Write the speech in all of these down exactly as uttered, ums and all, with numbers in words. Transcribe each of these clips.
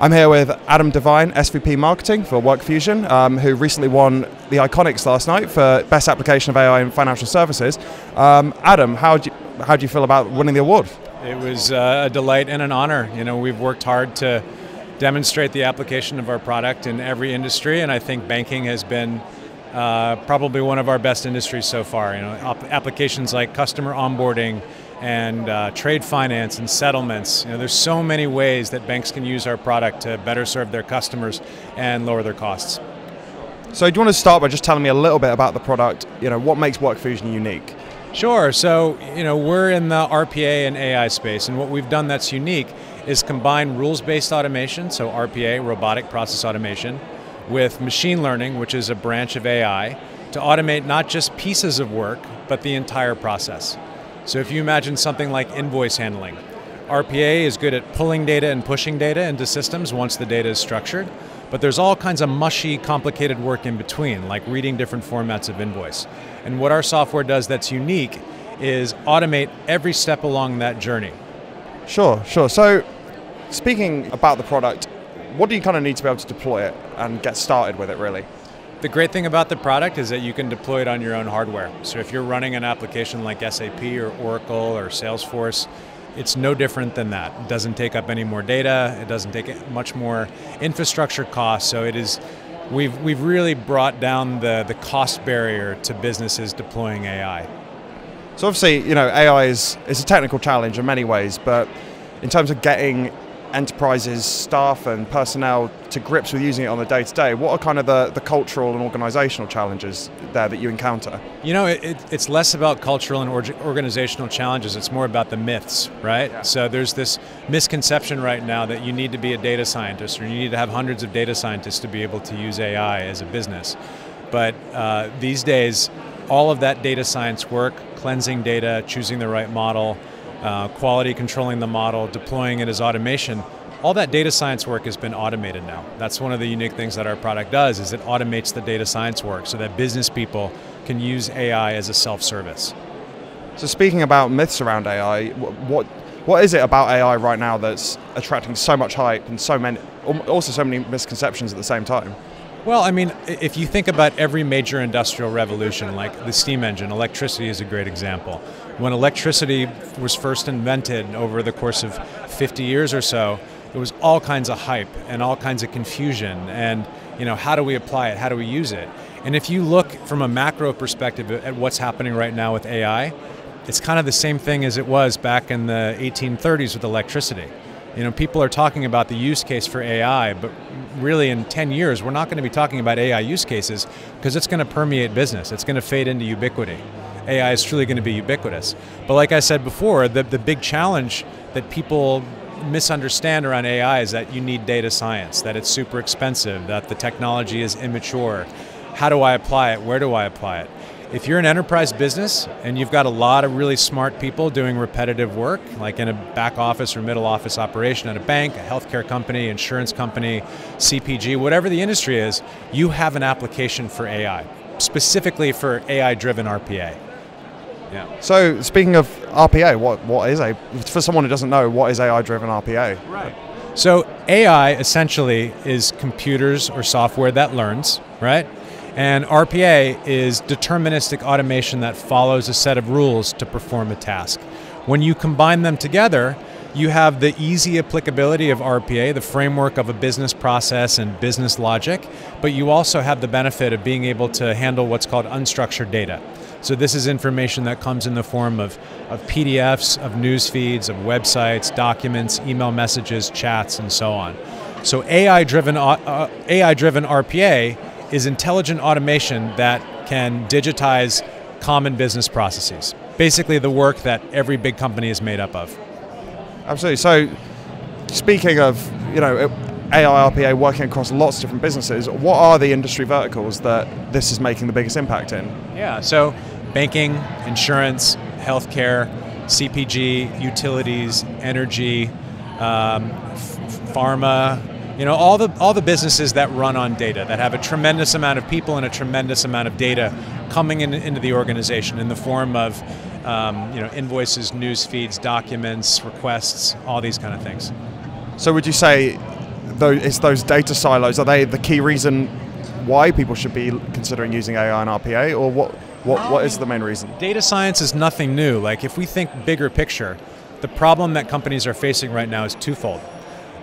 I'm here with Adam Devine, S V P Marketing for WorkFusion, um, who recently won the Iconics last night for Best Application of A I in Financial Services. Um, Adam, how do you, how do you feel about winning the award? It was uh, a delight and an honor. You know, we've worked hard to demonstrate the application of our product in every industry, and I think banking has been uh, probably one of our best industries so far. You know, applications like customer onboarding, and uh, trade finance and settlements. You know, there's so many ways that banks can use our product to better serve their customers and lower their costs. So do you want to start by just telling me a little bit about the product? You know, what makes WorkFusion unique? Sure, so you know, we're in the R P A and A I space, and what we've done that's unique is combine rules-based automation, so R P A, robotic process automation, with machine learning, which is a branch of A I, to automate not just pieces of work, but the entire process. So if you imagine something like invoice handling, R P A is good at pulling data and pushing data into systems once the data is structured, but there's all kinds of mushy, complicated work in between, like reading different formats of invoice. And what our software does that's unique is automate every step along that journey. Sure, sure. So speaking about the product, what do you kind of need to be able to deploy it and get started with it, really? The great thing about the product is that you can deploy it on your own hardware. So if you're running an application like S A P or Oracle or Salesforce, it's no different than that. It doesn't take up any more data, it doesn't take much more infrastructure costs, so it is, we've, we've really brought down the, the cost barrier to businesses deploying A I. So obviously, you know, A I is, is a technical challenge in many ways, but in terms of getting enterprises, staff and personnel to grips with using it on the day-to-day, what are kind of the, the cultural and organizational challenges there that you encounter? You know, it, it, it's less about cultural and org organizational challenges, it's more about the myths, right? Yeah. So there's this misconception right now that you need to be a data scientist or you need to have hundreds of data scientists to be able to use A I as a business. But uh, these days, all of that data science work, cleansing data, choosing the right model, Uh, quality controlling the model, deploying it as automation, all that data science work has been automated now. That's one of the unique things that our product does, is it automates the data science work so that business people can use A I as a self-service. So speaking about myths around A I, what, what is it about A I right now that's attracting so much hype and so many, also so many misconceptions at the same time? Well, I mean, if you think about every major industrial revolution, like the steam engine, electricity is a great example. When electricity was first invented over the course of fifty years or so, there was all kinds of hype and all kinds of confusion and, you know, how do we apply it, how do we use it? And if you look from a macro perspective at what's happening right now with A I, it's kind of the same thing as it was back in the eighteen thirties with electricity. You know, people are talking about the use case for A I, but really in ten years, we're not going to be talking about A I use cases because it's going to permeate business. It's going to fade into ubiquity. A I is truly going to be ubiquitous. But like I said before, the, the big challenge that people misunderstand around A I is that you need data science, that it's super expensive, that the technology is immature. How do I apply it? Where do I apply it? If you're an enterprise business and you've got a lot of really smart people doing repetitive work, like in a back office or middle office operation at a bank, a healthcare company, insurance company, C P G, whatever the industry is, you have an application for A I, specifically for A I-driven R P A. Yeah. So speaking of R P A, what, what is A I? For someone who doesn't know, what is A I-driven R P A? Right. So A I essentially is computers or software that learns, right? And R P A is deterministic automation that follows a set of rules to perform a task. When you combine them together, you have the easy applicability of R P A, the framework of a business process and business logic, but you also have the benefit of being able to handle what's called unstructured data. So this is information that comes in the form of, of P D Fs, of news feeds, of websites, documents, email messages, chats, and so on. So A I-driven uh, A I-driven R P A is intelligent automation that can digitize common business processes. Basically the work that every big company is made up of. Absolutely, so speaking of, you know, A I, R P A working across lots of different businesses, what are the industry verticals that this is making the biggest impact in? Yeah, so banking, insurance, healthcare, C P G, utilities, energy, um, pharma, you know, all the, all the businesses that run on data, that have a tremendous amount of people and a tremendous amount of data coming in, into the organization in the form of um, you know, invoices, news feeds, documents, requests, all these kind of things. So would you say those, it's those data silos. Are they the key reason why people should be considering using A I and R P A, or what? What, what is the main reason? Data science is nothing new. Like, if we think bigger picture, the problem that companies are facing right now is twofold.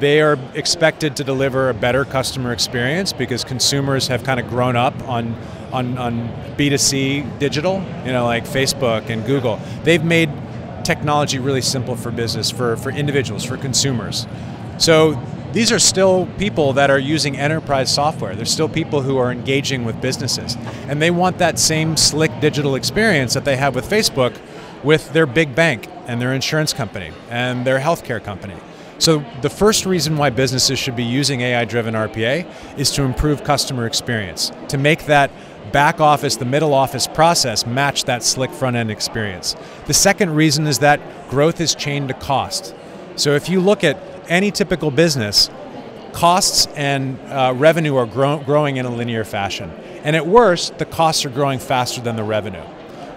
They are expected to deliver a better customer experience because consumers have kind of grown up on, on, on B two C digital, you know, like Facebook and Google. They've made technology really simple for business, for, for individuals, for consumers. So these are still people that are using enterprise software. There's still people who are engaging with businesses. And they want that same slick digital experience that they have with Facebook with their big bank and their insurance company and their healthcare company. So the first reason why businesses should be using A I-driven R P A is to improve customer experience, to make that back office, the middle office process match that slick front-end experience. The second reason is that growth is chained to cost. So if you look at any typical business, costs and uh, revenue are grow growing in a linear fashion. And at worst, the costs are growing faster than the revenue.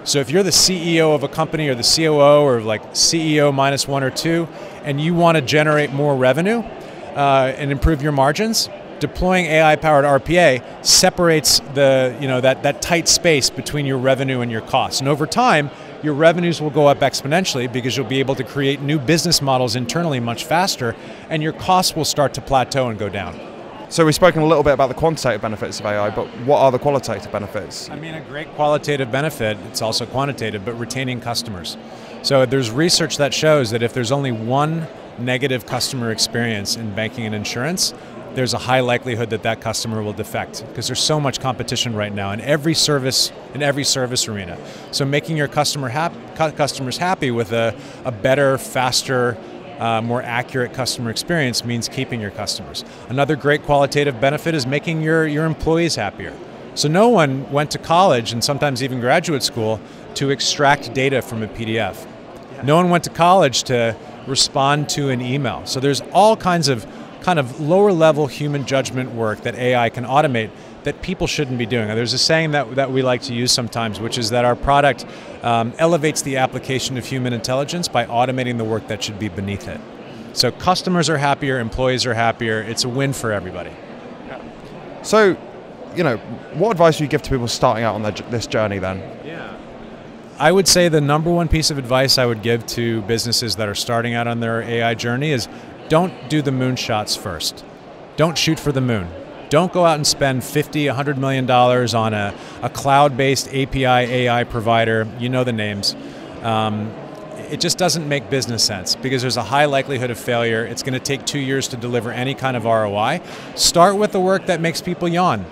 So if you're the C E O of a company or the C O O or like C E O minus one or two, and you want to generate more revenue uh, and improve your margins, deploying A I-powered R P A separates the, you know, that, that tight space between your revenue and your costs. And over time, your revenues will go up exponentially because you'll be able to create new business models internally much faster, and your costs will start to plateau and go down. So we've spoken a little bit about the quantitative benefits of A I, but what are the qualitative benefits? I mean, a great qualitative benefit, it's also quantitative, but retaining customers. So there's research that shows that if there's only one negative customer experience in banking and insurance, there's a high likelihood that that customer will defect because there's so much competition right now in every service, in every service arena. So making your customer hap customers happy with a, a better, faster, uh, more accurate customer experience means keeping your customers. Another great qualitative benefit is making your, your employees happier. So no one went to college and sometimes even graduate school to extract data from a P D F. No one went to college to respond to an email. So there's all kinds of kind of lower level human judgment work that A I can automate that people shouldn't be doing. There's a saying that, that we like to use sometimes, which is that our product um, elevates the application of human intelligence by automating the work that should be beneath it. So customers are happier, employees are happier, it's a win for everybody. Yeah. So, you know, what advice do you give to people starting out on their, this journey then? Yeah. I would say the number one piece of advice I would give to businesses that are starting out on their A I journey is don't do the moonshots first. Don't shoot for the moon. Don't go out and spend fifty, a hundred million dollars on a, a cloud-based A P I A I provider, you know the names. Um, it just doesn't make business sense because there's a high likelihood of failure. It's gonna take two years to deliver any kind of R O I. Start with the work that makes people yawn.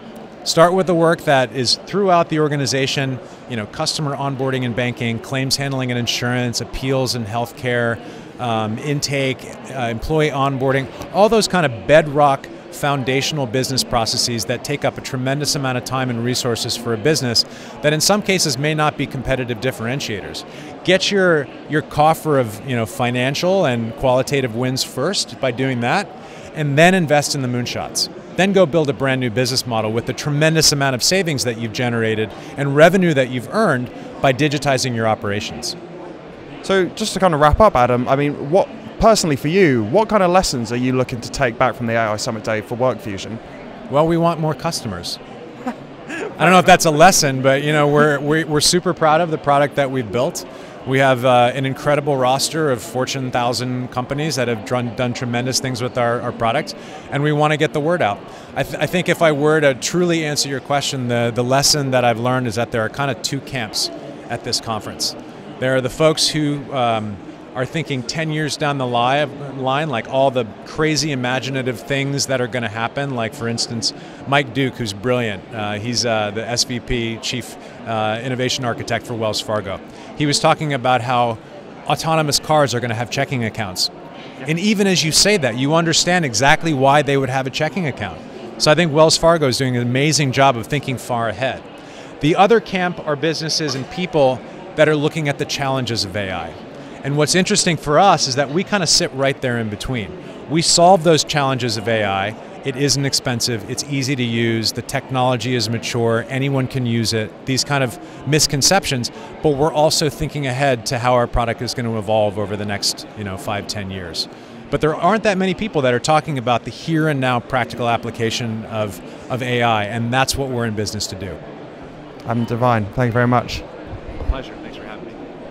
Start with the work that is throughout the organization, you know, customer onboarding and banking, claims handling and insurance, appeals and healthcare, um, intake, uh, employee onboarding, all those kind of bedrock foundational business processes that take up a tremendous amount of time and resources for a business that in some cases may not be competitive differentiators. Get your, your coffer of, you know, financial and qualitative wins first by doing that, and then invest in the moonshots. Then go build a brand new business model with the tremendous amount of savings that you've generated and revenue that you've earned by digitizing your operations. So just to kind of wrap up, Adam, I mean, what personally for you, what kind of lessons are you looking to take back from the A I Summit Day for WorkFusion? Well, we want more customers. I don't know if that's a lesson, but you know, we're, we're super proud of the product that we've built. We have uh, an incredible roster of Fortune one thousand companies that have done, done tremendous things with our, our product, and we want to get the word out. I, th I think if I were to truly answer your question, the, the lesson that I've learned is that there are kind of two camps at this conference. There are the folks who um, are thinking ten years down the li line, like all the crazy imaginative things that are going to happen, like for instance, Mike Duke, who's brilliant. Uh, he's uh, the S V P, Chief uh, Innovation Architect for Wells Fargo. He was talking about how autonomous cars are going to have checking accounts. And even as you say that, you understand exactly why they would have a checking account. So I think Wells Fargo is doing an amazing job of thinking far ahead. The other camp are businesses and people that are looking at the challenges of A I. And what's interesting for us is that we kind of sit right there in between. We solve those challenges of A I. It isn't expensive, it's easy to use, the technology is mature, anyone can use it, these kind of misconceptions, but we're also thinking ahead to how our product is going to evolve over the next, you know, five, ten years. But there aren't that many people that are talking about the here and now practical application of, of A I, and that's what we're in business to do. Adam Devine, thank you very much. Pleasure, thanks for having me.